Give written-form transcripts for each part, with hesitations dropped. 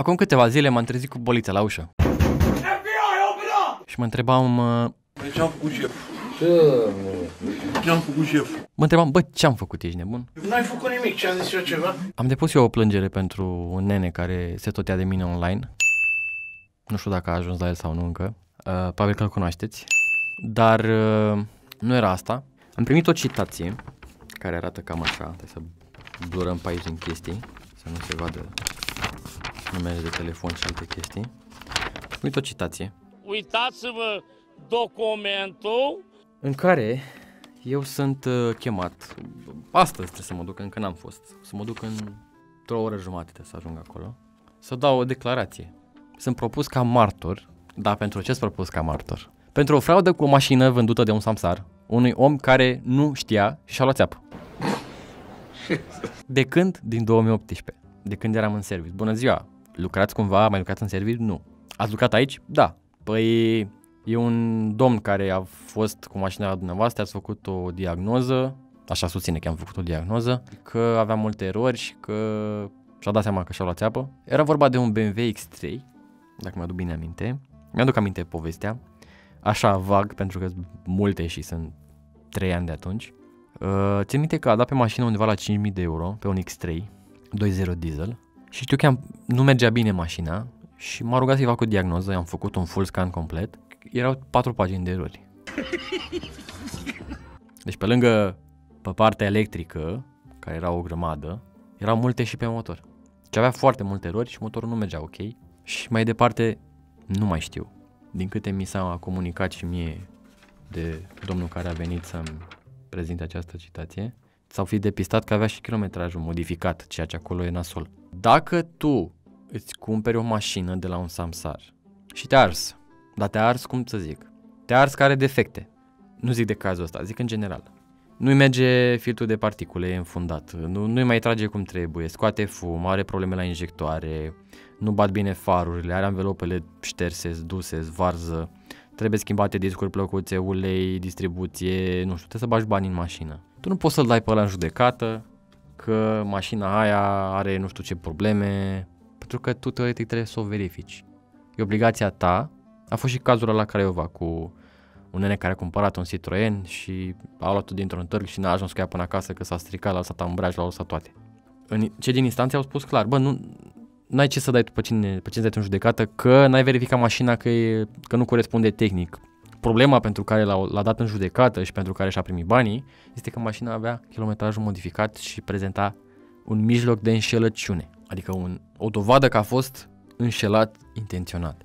Acum câteva zile m-am trezit cu bolița la ușă. FBI, și mă întrebam... ce am făcut, șef? Ce am făcut, șef? Mă întrebam, bă, ce-am făcut, ești nebun? N-ai făcut nimic, ce-am zis eu ceva? Am depus eu o plângere pentru un nene care se totea de mine online. Nu știu dacă a ajuns la el sau nu încă. Probabil că îl cunoașteți. Dar nu era asta. Am primit o citație care arată cam așa. Trebuie să blurăm pe aici în chestii, să nu se vadă numele de telefon și alte chestii. Am primit o citație. Uitați-vă documentul în care eu sunt chemat. Astăzi trebuie să mă duc, încă n-am fost. Să mă duc într-o oră jumate să ajung acolo. Să dau o declarație. Sunt propus ca martor. Da, pentru ce-s propus ca martor? Pentru o fraudă cu o mașină vândută de un samsar unui om care nu știa și a luat țeapă. De când? Din 2018. De când eram în serviciu. Bună ziua! Lucrați cumva? Mai lucrați în serviciu? Nu. Ați lucrat aici? Da. Păi e un domn care a fost cu mașina la dumneavoastră, ați făcut o diagnoză, așa susține că am făcut o diagnoză, că avea multe erori și că și-a dat seama că și-a luat țeapă. Era vorba de un BMW X3, dacă mi-aduc bine aminte. Mi-aduc aminte povestea, așa vag, pentru că sunt multe și sunt 3 ani de atunci. Țin minte că a dat pe mașină undeva la 5.000 de euro, pe un X3, 2.0 diesel. Și știu că nu mergea bine mașina și m-a rugat să-i fac o diagnoză, i-am făcut un full scan complet. Erau 4 pagini de erori. Deci pe lângă, pe partea electrică, care era o grămadă, erau multe și pe motor. Deci avea foarte multe erori și motorul nu mergea ok. Și mai departe, nu mai știu. Din câte mi s-a comunicat și mie de domnul care a venit să-mi prezinte această citație, s-au fi depistat că avea și kilometrajul modificat, ceea ce acolo e nasol. Dacă tu îți cumperi o mașină de la un samsar și te arzi, dar te arzi, cum să zic, te arzi că are defecte, nu zic de cazul ăsta, zic în general, nu-i merge filtrul de particule, e înfundat, nu-i mai trage cum trebuie, scoate fum, are probleme la injectoare, nu bat bine farurile, are anvelopele șterse, duse, varză, trebuie schimbate discuri, plăcuțe, ulei, distribuție, nu știu, trebuie să bagi bani în mașină. Tu nu poți să-l dai pe ăla în judecată că mașina aia are nu știu ce probleme, pentru că tu teoretic trebuie să o verifici. E obligația ta. A fost și cazul ăla la Craiova cu un nene care a cumpărat un Citroen și a luat-o dintr-un târg și n-a ajuns cu ea până acasă că s-a stricat, l-a lăsat ambraj, l-a lăsat toate. Cei din instanță au spus clar, bă, n-ai ce să dai tu pe cine dai tu în judecată că n-ai verificat mașina că nu corespunde tehnic. Problema pentru care l-a dat în judecată și pentru care și-a primit banii este că mașina avea kilometrajul modificat și prezenta un mijloc de înșelăciune, adică o dovadă că a fost înșelat intenționat.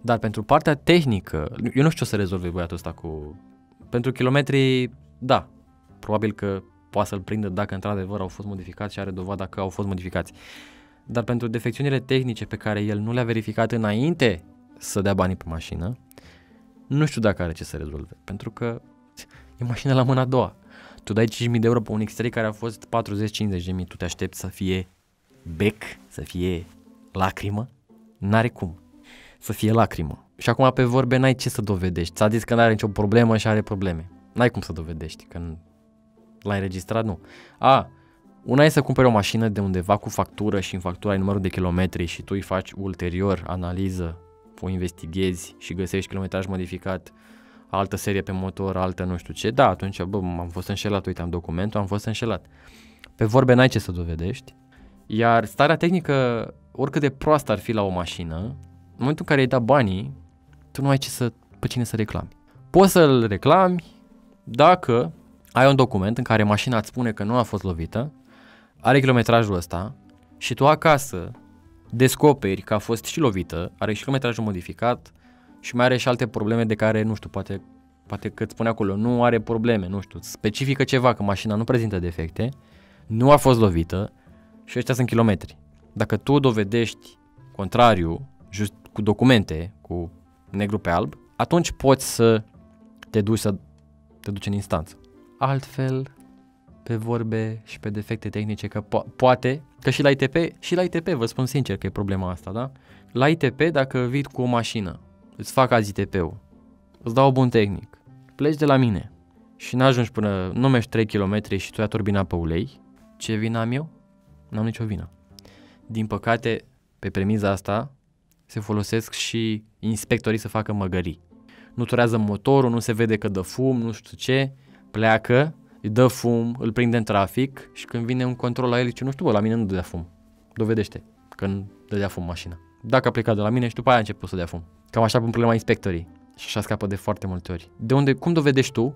Dar pentru partea tehnică, eu nu știu ce o să rezolve băiatul ăsta cu... Pentru kilometri, da, probabil că poate să-l prindă dacă într-adevăr au fost modificați și are dovada că au fost modificați. Dar pentru defecțiunile tehnice pe care el nu le-a verificat înainte să dea banii pe mașină, nu știu dacă are ce să rezolve, pentru că e mașina la mâna a doua. Tu dai 5.000 de euro pe un X3 care a fost 40-50.000, tu te aștepți să fie bec, să fie lacrimă? N-are cum să fie lacrimă. Și acum pe vorbe n-ai ce să dovedești. Ți-a zis că n-are nicio problemă și are probleme. N-ai cum să dovedești, că l-ai înregistrat, nu. Una e să cumperi o mașină de undeva cu factură și în factura ai numărul de kilometri și tu îi faci ulterior analiză, o investighezi și găsești kilometraj modificat, altă serie pe motor, altă nu știu ce. Da, atunci, bă, am fost înșelat, uite, am documentul, am fost înșelat. Pe vorbe n-ai ce să dovedești. Iar starea tehnică, oricât de proastă ar fi la o mașină, în momentul în care îi da banii, tu nu ai pe cine să reclami. Poți să-l reclami dacă ai un document în care mașina îți spune că nu a fost lovită, are kilometrajul ăsta și tu acasă descoperi că a fost și lovită, are și kilometrajul modificat și mai are și alte probleme de care, nu știu, poate că îți spune acolo, nu are probleme, nu știu, specifică ceva, că mașina nu prezintă defecte, nu a fost lovită și ăștia sunt kilometri. Dacă tu dovedești contrariu, just cu documente, cu negru pe alb, atunci poți să te duci în instanță. Altfel, pe vorbe și pe defecte tehnice, că poate, că și la ITP, vă spun sincer că e problema asta, da? La ITP, dacă vii cu o mașină, îți fac azi ITP-ul, îți dau bun tehnic, pleci de la mine și n-ajungi până, nu mergi 3 km și tu ia turbina pe ulei, ce vină am eu? N-am nicio vină. Din păcate, Pe premiza asta se folosesc și inspectorii să facă măgării. Nu turează motorul, nu se vede că dă fum, nu știu ce, pleacă, îi dă fum, îl prinde în trafic și când vine un control la el zice, nu știu, bă, la mine nu dădea fum. Dovedește că nu dădea fum mașina. Dacă a plecat de la mine și după aia a început să dea fum. Cam așa pun problema inspectorii și așa scapă de foarte multe ori. De unde, cum dovedești tu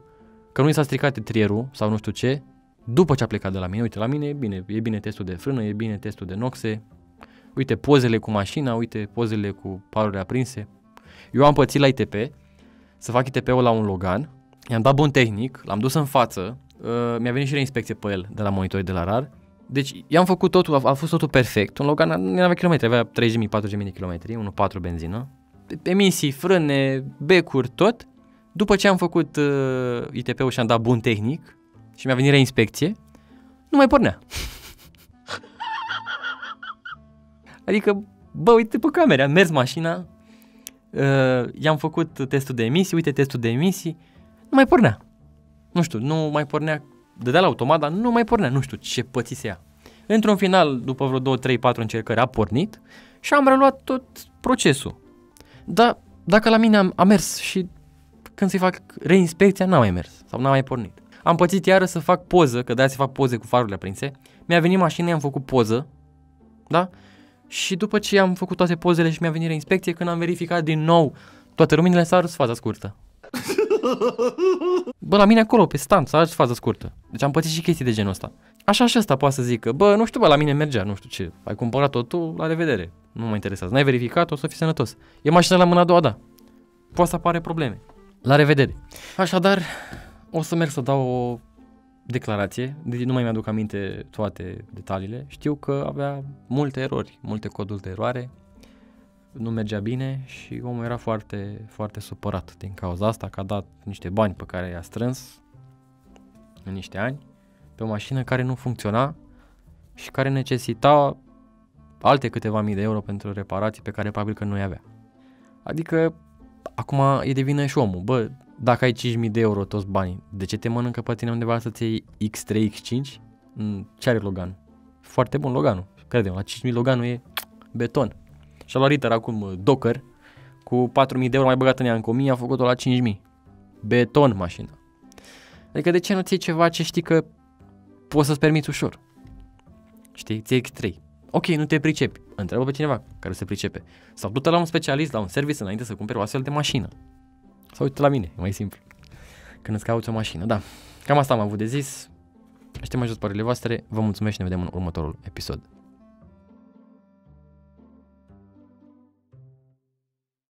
că nu i s-a stricat etrierul sau nu știu ce, după ce a plecat de la mine? Uite, la mine e bine testul de frână, e bine testul de noxe, uite pozele cu mașina, uite pozele cu parurile aprinse. Eu am pățit la ITP, să fac ITP-ul la un Logan, i-am dat bun tehnic, l-am dus în față, mi-a venit și reinspecție pe el de la monitor de la RAR. Deci i-am făcut totul, a fost totul perfect. Un Logan nu avea kilometri, avea 3.000-4.000 de kilometri, 1.4 benzină, emisii, frâne, becuri, tot. După ce am făcut ITP-ul și am dat bun tehnic și mi-a venit reinspecție, nu mai pornea. Adică, bă, uite pe camere, am mers mașina, i-am făcut testul de emisii, uite testul de emisii, nu mai pornea. Nu știu, nu mai pornea, dădea la automat, dar nu mai pornea, nu știu ce pățise ea. Într-un final, după vreo 2, 3, 4 încercări, a pornit și am reluat tot procesul. Dar dacă la mine a mers și când să-i fac reinspecția, n-a mai mers sau n-a mai pornit. Am pățit iară să fac poză, că de-aia se fac poze cu farurile aprinse. Mi-a venit mașina, i-am făcut poză, da? Și după ce am făcut toate pozele și mi-a venit reinspecție, când am verificat din nou toate luminile, s-a ars faza scurtă. Bă, la mine acolo, pe stand, s-a ars faza scurtă. Deci am pățit și chestii de genul ăsta. Așa și ăsta poate să zică, bă, nu știu, bă, la mine mergea, nu știu ce, ai cumpărat-o tu, la revedere, nu mă interesează, n-ai verificat, o să fii sănătos. E mașina la mâna a doua, da. Poate să apare probleme. La revedere. Așadar, o să merg să dau o declarație, nu mai mi-aduc aminte toate detaliile, știu că avea multe erori, multe coduri de eroare, nu mergea bine și omul era foarte, foarte supărat din cauza asta, că a dat niște bani pe care i-a strâns în niște ani pe o mașină care nu funcționa și care necesita alte câteva mii de euro pentru reparații pe care probabil că nu i avea. Adică, acum e de vină și omul, bă, dacă ai 5.000 de euro toți banii, de ce te mănâncă pe tine undeva să-ți iei X3, X5? Ce are Loganul? Foarte bun Loganul, crede-mă, la 5.000 Loganul e beton. Și-a luat Ritter acum Docker, cu 4.000 de euro mai băgat în ea încă 1.000, a făcut-o la 5.000. Beton mașina. Adică de ce nu-ți iei ceva ce știi că poți să-ți permiți ușor? Știi, ți-ai X3. Ok, nu te pricepi. Întreabă pe cineva care se pricepe. Sau du-te la un specialist, la un service înainte să cumperi o astfel de mașină. Sau uite la mine, e mai simplu. Când îți cauți o mașină, da. Cam asta am avut de zis. Aștept mai jos părerile voastre. Vă mulțumesc și ne vedem în următorul episod.